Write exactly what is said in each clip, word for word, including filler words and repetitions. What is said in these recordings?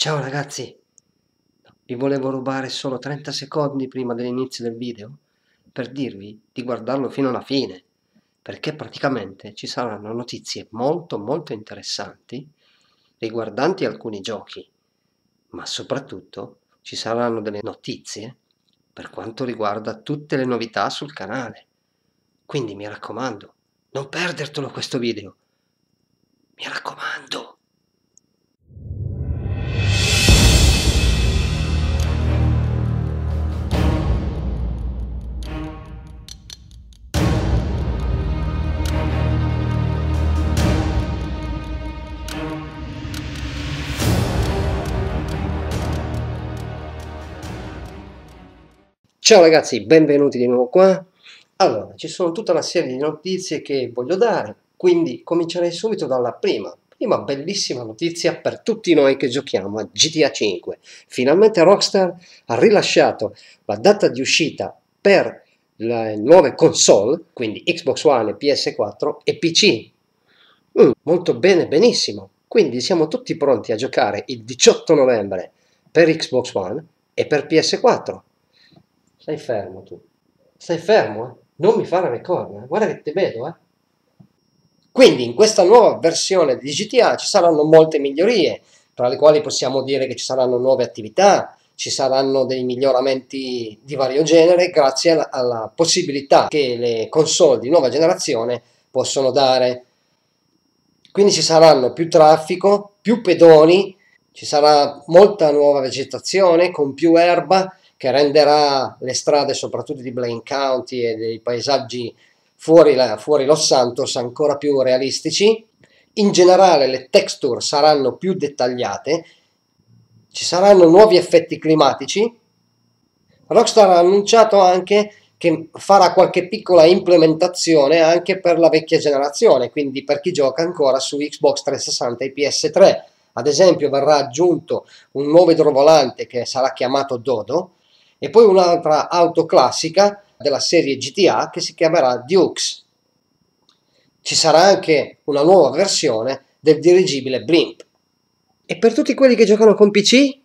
Ciao ragazzi, vi volevo rubare solo trenta secondi prima dell'inizio del video per dirvi di guardarlo fino alla fine, perché praticamente ci saranno notizie molto molto interessanti riguardanti alcuni giochi, ma soprattutto ci saranno delle notizie per quanto riguarda tutte le novità sul canale. Quindi mi raccomando, non perdertelo questo video, mi raccomando! Ciao ragazzi, benvenuti di nuovo qua. Allora, ci sono tutta una serie di notizie che voglio dare, quindi comincerei subito dalla prima. Prima bellissima notizia per tutti noi che giochiamo a G T A cinque. Finalmente Rockstar ha rilasciato la data di uscita per le nuove console, quindi Xbox One, P S quattro e P C. Mm, molto bene, benissimo. Quindi siamo tutti pronti a giocare il diciotto novembre per Xbox One e per P S quattro. Stai fermo tu, stai fermo, eh? Non mi fare le corna, eh? Guarda che ti vedo, eh? Quindi in questa nuova versione di G T A ci saranno molte migliorie, tra le quali possiamo dire che ci saranno nuove attività, ci saranno dei miglioramenti di vario genere grazie alla, alla possibilità che le console di nuova generazione possono dare. Quindi ci saranno più traffico, più pedoni, ci sarà molta nuova vegetazione con più erba, che renderà le strade soprattutto di Blaine County e dei paesaggi fuori, la, fuori Los Santos ancora più realistici. In generale le texture saranno più dettagliate, ci saranno nuovi effetti climatici. Rockstar ha annunciato anche che farà qualche piccola implementazione anche per la vecchia generazione, quindi per chi gioca ancora su Xbox trecentosessanta e P S tre. Ad esempio verrà aggiunto un nuovo idrovolante che sarà chiamato Dodo, e poi un'altra auto classica della serie G T A che si chiamerà Dukes. Ci sarà anche una nuova versione del dirigibile Blimp. E per tutti quelli che giocano con P C?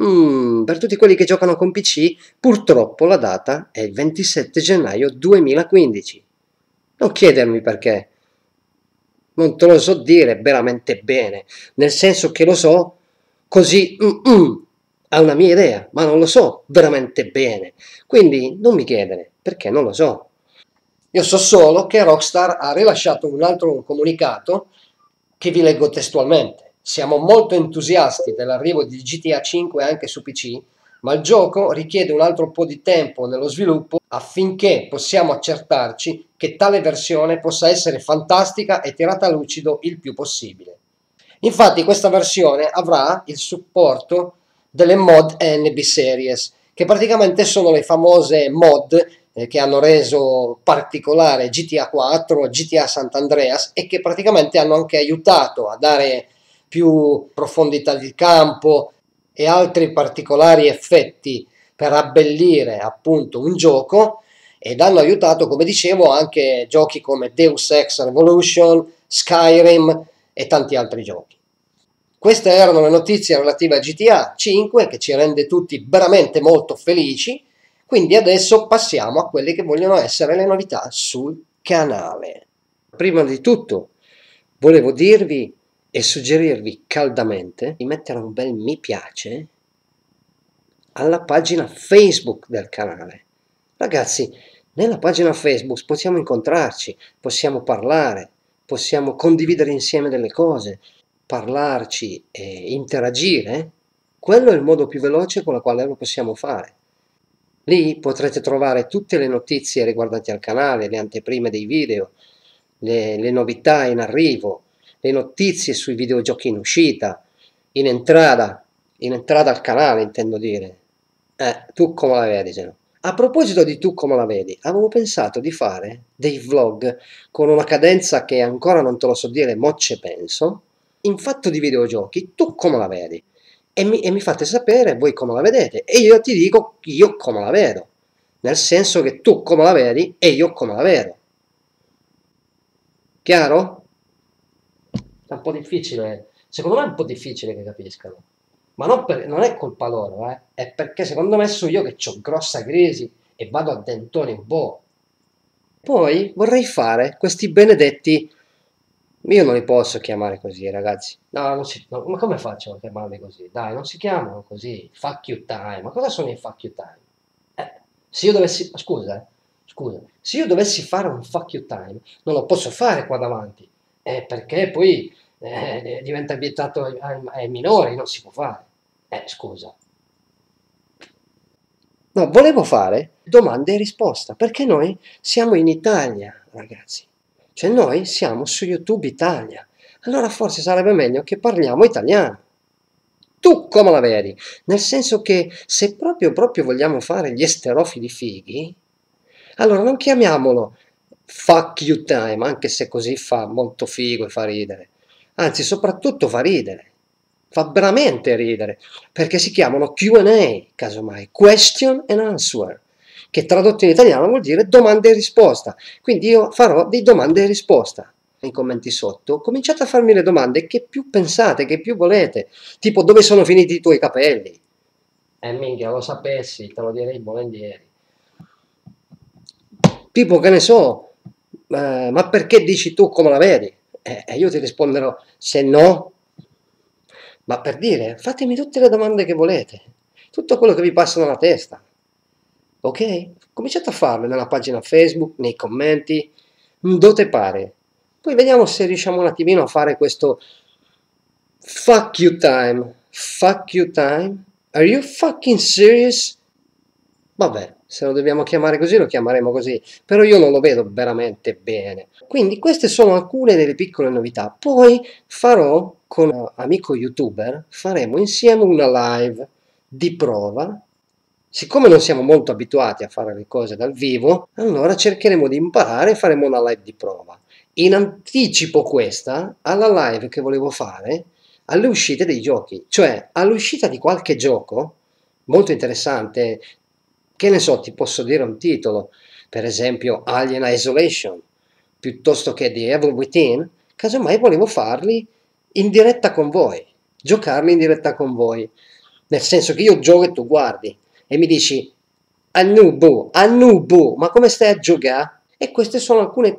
Mm, per tutti quelli che giocano con P C, purtroppo la data è il ventisette gennaio duemilaquindici. Non chiedermi perché. Non te lo so dire veramente bene, nel senso che lo so così... Mm, mm. Ha una mia idea, ma non lo so veramente bene, quindi non mi chiedere, perché non lo so. Io so solo che Rockstar ha rilasciato un altro comunicato che vi leggo testualmente. Siamo molto entusiasti dell'arrivo di G T A cinque anche su P C, ma il gioco richiede un altro po' di tempo nello sviluppo affinché possiamo accertarci che tale versione possa essere fantastica e tirata a lucido il più possibile. Infatti questa versione avrà il supporto delle mod N B Series, che praticamente sono le famose mod eh, che hanno reso particolare G T A quattro, G T A Sant'Andreas, e che praticamente hanno anche aiutato a dare più profondità di campo e altri particolari effetti per abbellire appunto un gioco, ed hanno aiutato, come dicevo, anche giochi come Deus Ex Revolution, Skyrim e tanti altri giochi. Queste erano le notizie relative a G T A cinque, che ci rende tutti veramente molto felici, quindi adesso passiamo a quelle che vogliono essere le novità sul canale. Prima di tutto volevo dirvi e suggerirvi caldamente di mettere un bel mi piace alla pagina Facebook del canale. Ragazzi, nella pagina Facebook possiamo incontrarci, possiamo parlare, possiamo condividere insieme delle cose, parlarci e interagire. Quello è il modo più veloce con la quale lo possiamo fare. Lì potrete trovare tutte le notizie riguardanti al canale, le anteprime dei video, le, le novità in arrivo, le notizie sui videogiochi in uscita, in entrata, in entrata al canale intendo dire. Eh, tu come la vedi, se no? A proposito di tu come la vedi, avevo pensato di fare dei vlog con una cadenza che ancora non te lo so dire, mo ce penso. In fatto di videogiochi, tu come la vedi? E mi, e mi fate sapere voi come la vedete, e io ti dico io come la vedo, nel senso che tu come la vedi e io come la vedo. Chiaro? È un po' difficile, secondo me è un po' difficile che capiscano. ma non, per, non è colpa loro, eh. È perché secondo me so io che ho grossa crisi e vado a dentone in boh. Poi vorrei fare questi benedetti, io non li posso chiamare così, ragazzi, no, non si, no, ma come faccio a chiamarli così? Dai, non si chiamano così, fuck you time, ma cosa sono i fuck you time? Eh, se io dovessi, scusa, eh, scusa, se io dovessi fare un fuck you time, non lo posso fare qua davanti, eh, perché poi eh, diventa vietato ai, ai minori, non si può fare, eh, scusa. No, volevo fare domande e risposta, perché noi siamo in Italia, ragazzi. Cioè noi siamo su YouTube Italia. Allora forse sarebbe meglio che parliamo italiano. Tu come la vedi? Nel senso che se proprio proprio vogliamo fare gli esterofili fighi, allora non chiamiamolo fuck you time, anche se così fa molto figo e fa ridere. Anzi, soprattutto fa ridere. Fa veramente ridere, perché si chiamano Q and A, casomai, question and answer, che tradotto in italiano vuol dire domande e risposta. Quindi io farò dei domande e risposta. Nei commenti sotto cominciate a farmi le domande che più pensate, che più volete, tipo dove sono finiti i tuoi capelli? Eh minchia, lo sapessi, te lo direi volentieri. Tipo che ne so, eh, ma perché dici tu come la vedi? E eh, io ti risponderò, se no... Ma per dire, fatemi tutte le domande che volete, tutto quello che vi passa dalla testa, ok? Cominciate a farlo nella pagina Facebook, nei commenti, dove pare. Poi vediamo se riusciamo un attimino a fare questo fuck you time, fuck you time, are you fucking serious? Vabbè, se lo dobbiamo chiamare così lo chiameremo così, però io non lo vedo veramente bene. Quindi queste sono alcune delle piccole novità, poi farò... con un amico youtuber faremo insieme una live di prova. Siccome non siamo molto abituati a fare le cose dal vivo, allora cercheremo di imparare e faremo una live di prova. In anticipo questa alla live che volevo fare alle uscite dei giochi, cioè all'uscita di qualche gioco molto interessante, che ne so, ti posso dire un titolo, per esempio Alien Isolation, piuttosto che The Evil Within, casomai volevo farli in diretta con voi, giocarli in diretta con voi, nel senso che io gioco e tu guardi e mi dici Annubu, Annubu, ma come stai a giocare? E queste sono alcune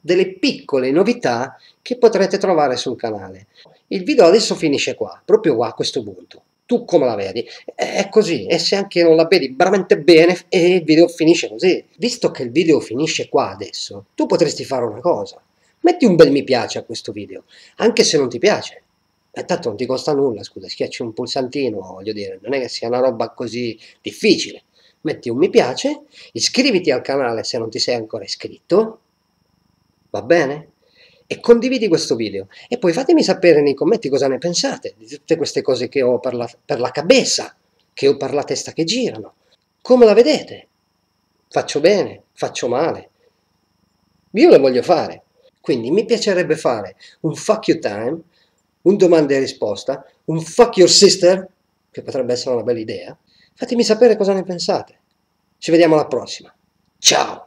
delle piccole novità che potrete trovare sul canale. Il video adesso finisce qua, proprio qua a questo punto. Tu come la vedi? È così, e se anche non la vedi veramente bene e il video finisce così. Visto che il video finisce qua adesso, tu potresti fare una cosa. Metti un bel mi piace a questo video, anche se non ti piace. E tanto non ti costa nulla, scusa, schiacci un pulsantino, voglio dire, non è che sia una roba così difficile. Metti un mi piace, iscriviti al canale se non ti sei ancora iscritto, va bene? E condividi questo video. E poi fatemi sapere nei commenti cosa ne pensate di tutte queste cose che ho per la, per la cabeza, che ho per la testa che girano. Come la vedete? Faccio bene? Faccio male? Io le voglio fare. Quindi mi piacerebbe fare un fuck you time, un domanda e risposta, un fuck your sister, che potrebbe essere una bella idea. Fatemi sapere cosa ne pensate. Ci vediamo alla prossima. Ciao!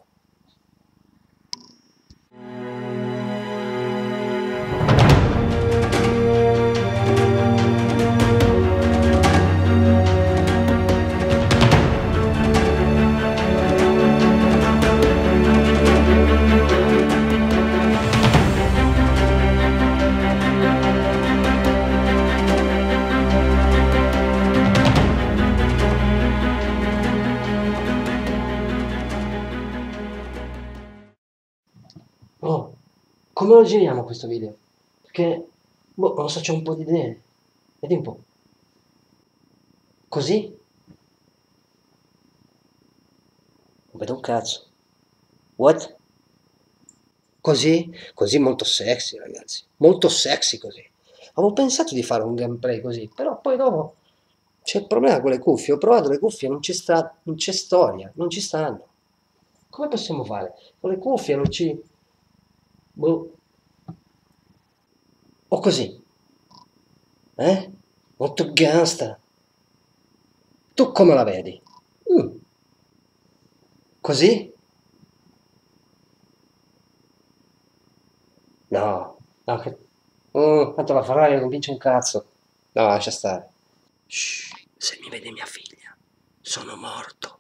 Come lo giriamo questo video? Perché, boh, non so, c'è un po' di idee. Vedi un po'. Così? Non vedo un cazzo. What? Così? Così molto sexy, ragazzi. Molto sexy così. Avevo pensato di fare un gameplay così, però poi dopo c'è il problema con le cuffie. Ho provato le cuffie, non c'è sta, non c'è storia, non ci stanno. Come possiamo fare? Con le cuffie non ci... Boh. O così, eh? Molto gangsta. Tu come la vedi? Mm. Così? No, no, che... mm, tanto la farai non vince un cazzo. No, lascia stare. Shh, se mi vede mia figlia, sono morto.